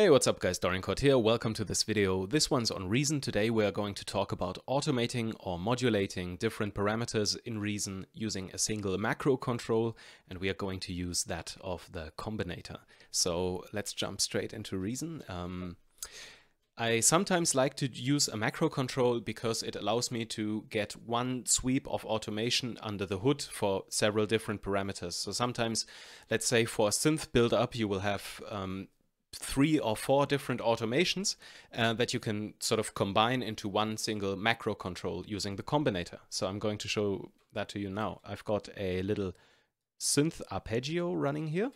Hey, what's up guys, Dorincourt here, welcome to this video. This one's on Reason. Today we are going to talk about automating or modulating different parameters in Reason using a single macro control, and we are going to use that of the Combinator. So let's jump straight into Reason. I sometimes like to use a macro control because it allows me to get one sweep of automation under the hood for several different parameters. So sometimes, let's say for a synth build-up, you will have three or four different automations that you can sort of combine into one single macro control using the Combinator. So I'm going to show that to you now. I've got a little synth arpeggio running here.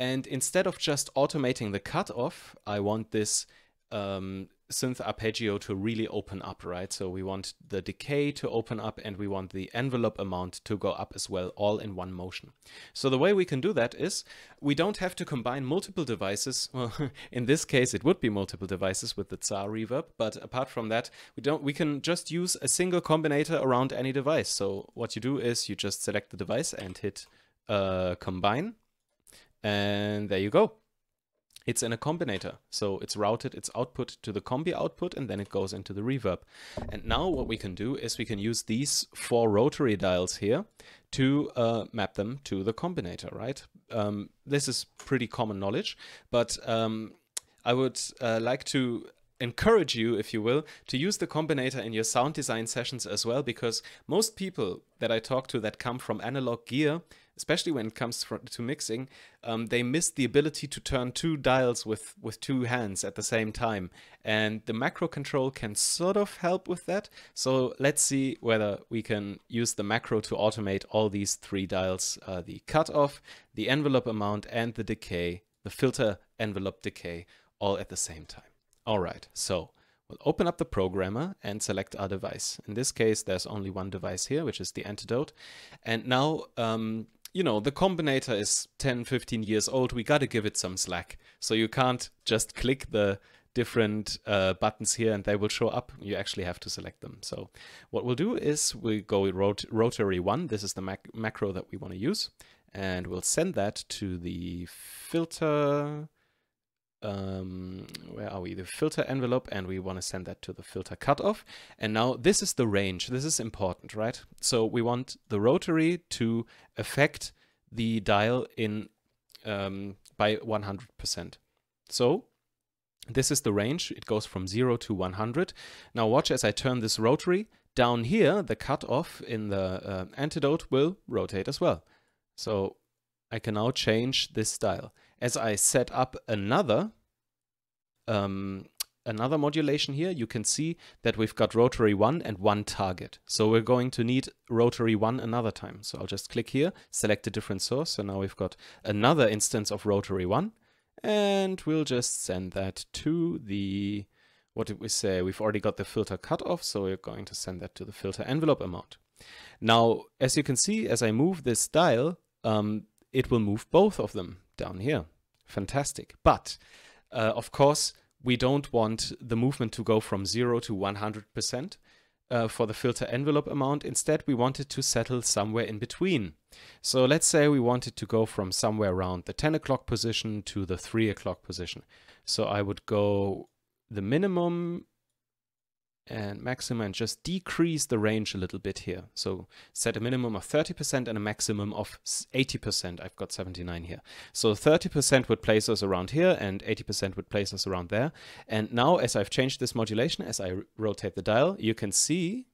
And instead of just automating the cutoff, I want this synth arpeggio to really open up, right? So we want the decay to open up and we want the envelope amount to go up as well, all in one motion. So the way we can do that is we don't have to combine multiple devices. Well, in this case, it would be multiple devices with the Tsar reverb, but apart from that, we can just use a single Combinator around any device. So what you do is you just select the device and hit combine, and there you go. It's in a Combinator, so it's routed its output to the combi output and then it goes into the reverb. And now what we can do is we can use these four rotary dials here to map them to the Combinator, right? This is pretty common knowledge, but I would like to encourage you, if you will, to use the Combinator in your sound design sessions as well, because most people that I talk to that come from analog gear, especially when it comes to mixing, they miss the ability to turn two dials with two hands at the same time. And the macro control can sort of help with that. So let's see whether we can use the macro to automate all these three dials, the cutoff, the envelope amount, and the decay, the filter envelope decay, all at the same time. All right, so we'll open up the programmer and select our device. In this case, there's only one device here, which is the Antidote. And now, you know, the Combinator is 10, 15 years old. We got to give it some slack. So you can't just click the different buttons here and they will show up. You actually have to select them. So what we'll do is we go with rotary 1. This is the macro that we want to use. And we'll send that to the filter. Where are we? The filter envelope, and we want to send that to the filter cutoff. And now this is the range. This is important, right? So we want the rotary to affect the dial in by 100%. So this is the range. It goes from 0 to 100. Now watch as I turn this rotary. Down here, the cutoff in the Antidote will rotate as well. So I can now change this dial. As I set up another modulation here, you can see that we've got rotary 1 and one target. So we're going to need rotary 1 another time. So I'll just click here, select a different source. So now we've got another instance of rotary 1. And we'll just send that to the, what did we say? We've already got the filter cutoff, so we're going to send that to the filter envelope amount. Now, as you can see, as I move this dial, it will move both of them down here. Fantastic. But of course, we don't want the movement to go from 0 to 100% for the filter envelope amount. Instead, we want it to settle somewhere in between. So let's say we want it to go from somewhere around the 10 o'clock position to the 3 o'clock position. So I would go the minimum and maximum and just decrease the range a little bit here. So set a minimum of 30% and a maximum of 80%. I've got 79 here. So 30% would place us around here and 80% would place us around there. And now as I've changed this modulation, as I rotate the dial, you can see,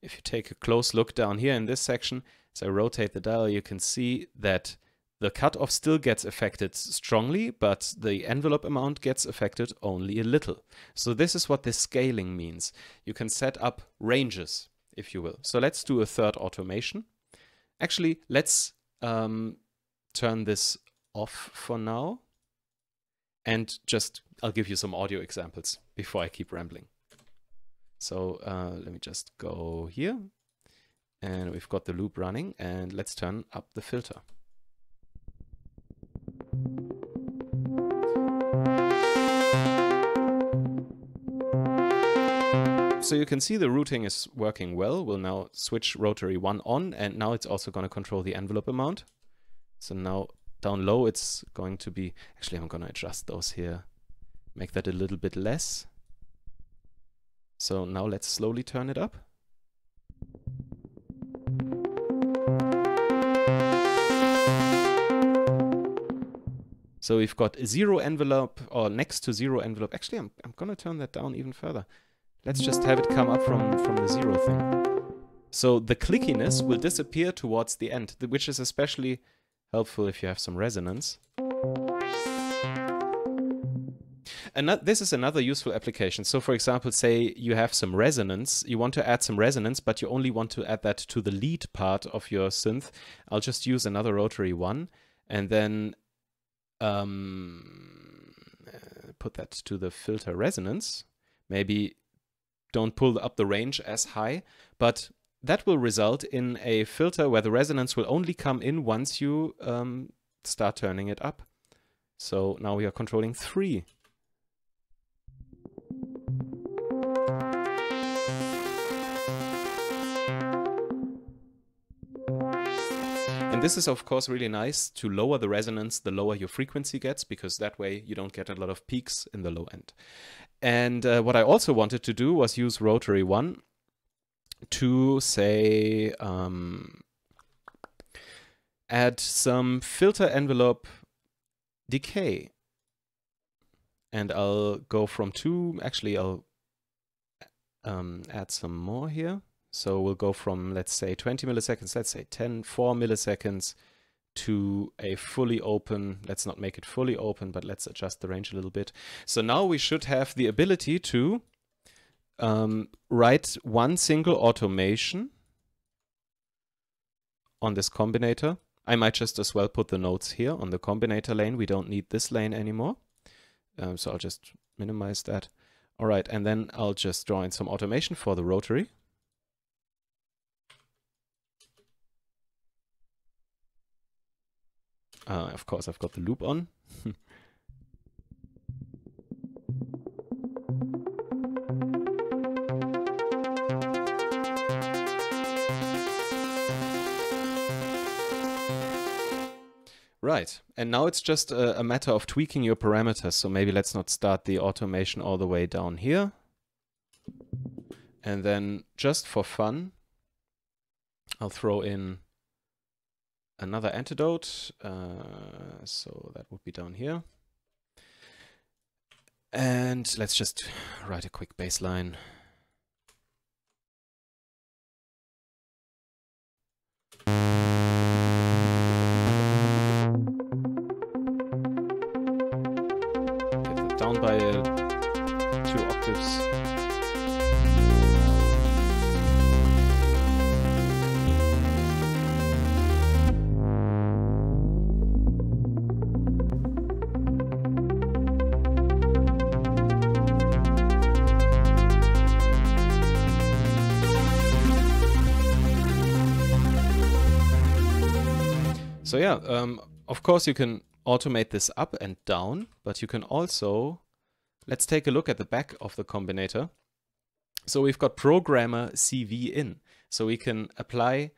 if you take a close look down here in this section, as I rotate the dial, you can see that the cutoff still gets affected strongly, but the envelope amount gets affected only a little. So this is what this scaling means. You can set up ranges, if you will. So let's do a third automation. Actually, let's turn this off for now. And just, I'll give you some audio examples before I keep rambling. So let me just go here. And we've got the loop running. And let's turn up the filter. So you can see the routing is working well. We'll now switch rotary 1 on, and now it's also going to control the envelope amount. So now down low it's going to be, actually I'm going to adjust those here, make that a little bit less. So now let's slowly turn it up. So we've got zero envelope, or next to zero envelope. Actually, I'm going to turn that down even further. Let's just have it come up from the zero thing. So the clickiness will disappear towards the end, which is especially helpful if you have some resonance. And this is another useful application. So for example, say you have some resonance, you want to add some resonance, but you only want to add that to the lead part of your synth. I'll just use another rotary 1 and then put that to the filter resonance. Maybe don't pull up the range as high, but that will result in a filter where the resonance will only come in once you start turning it up. So now we are controlling 3. And this is of course really nice to lower the resonance the lower your frequency gets, because that way you don't get a lot of peaks in the low end. And what I also wanted to do was use rotary 1 to say add some filter envelope decay. And I'll go from 2, actually I'll add some more here. So we'll go from, let's say, 20 milliseconds, let's say 10, 4 milliseconds to a fully open. Let's not make it fully open, but let's adjust the range a little bit. So now we should have the ability to write one single automation on this combinator. I might just as well put the notes here on the combinator lane. We don't need this lane anymore. So I'll just minimize that. All right, and then I'll just draw in some automation for the rotary. Of course, I've got the loop on. Right, and now it's just a matter of tweaking your parameters. So maybe let's not start the automation all the way down here. And then just for fun, I'll throw in another antidote, so that would be down here. And let's just write a quick bass line. Get that down by 2 octaves. So yeah, of course you can automate this up and down, but you can also, let's take a look at the back of the combinator. So we've got programmer CV in, so we can apply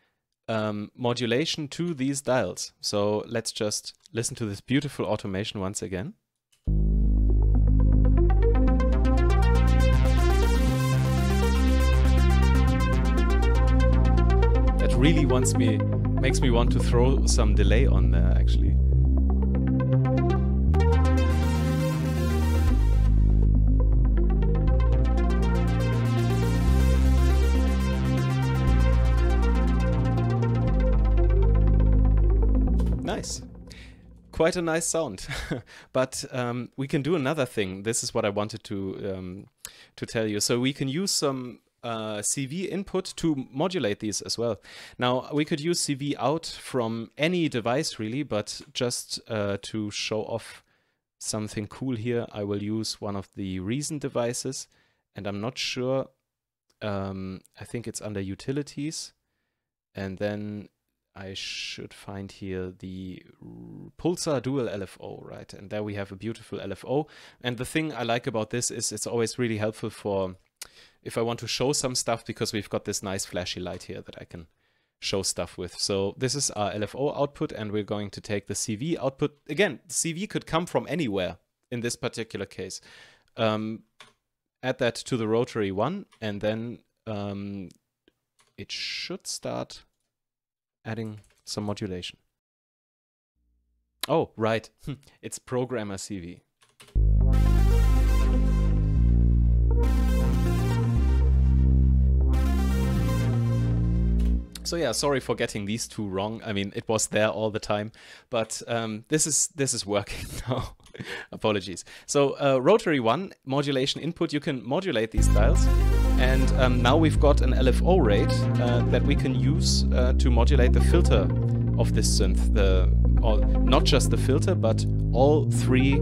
modulation to these dials. So let's just listen to this beautiful automation once again. That really makes me want to throw some delay on there, actually. Nice. Quite a nice sound. But we can do another thing. This is what I wanted to tell you. So we can use some CV input to modulate these as well. Now we could use CV out from any device really, but just to show off something cool here, I will use one of the Reason devices, and I'm not sure, I think it's under utilities, and then I should find here the Pulsar dual LFO, right? And there we have a beautiful LFO. And the thing I like about this is it's always really helpful for if I want to show some stuff, because we've got this nice flashy light here that I can show stuff with. So this is our LFO output, and we're going to take the CV output. Again, CV could come from anywhere in this particular case. Add that to the rotary one, and then it should start adding some modulation. Oh, right. It's programmer CV. So yeah, sorry for getting these two wrong. I mean, it was there all the time, but this is working now. Apologies. So rotary one, modulation input, you can modulate these dials. And now we've got an LFO rate that we can use to modulate the filter of this synth. Not just the filter, but all three,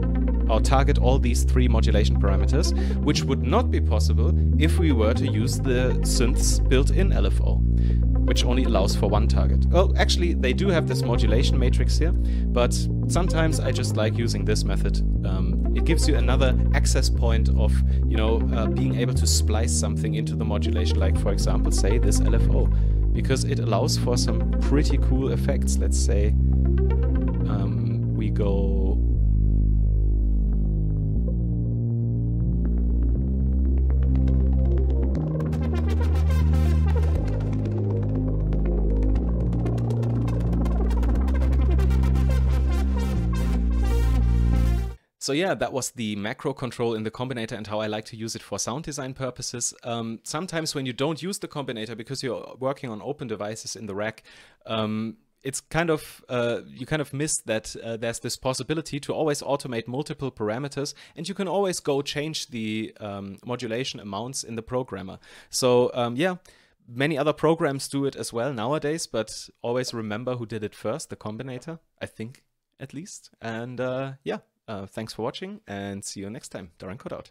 or target all these three modulation parameters, which would not be possible if we were to use the synth's built-in LFO, which only allows for one target. Oh, actually, they do have this modulation matrix here, but sometimes I just like using this method. It gives you another access point of, you know, being able to splice something into the modulation, like, for example, say this LFO, because it allows for some pretty cool effects. Let's say we go... So yeah, that was the macro control in the Combinator and how I like to use it for sound design purposes. Sometimes when you don't use the Combinator because you're working on open devices in the rack, it's kind of, you kind of miss that there's this possibility to always automate multiple parameters, and you can always go change the modulation amounts in the programmer. So yeah, many other programs do it as well nowadays, but always remember who did it first, the Combinator, I think, at least. And yeah, thanks for watching, and see you next time. Dorincourt out.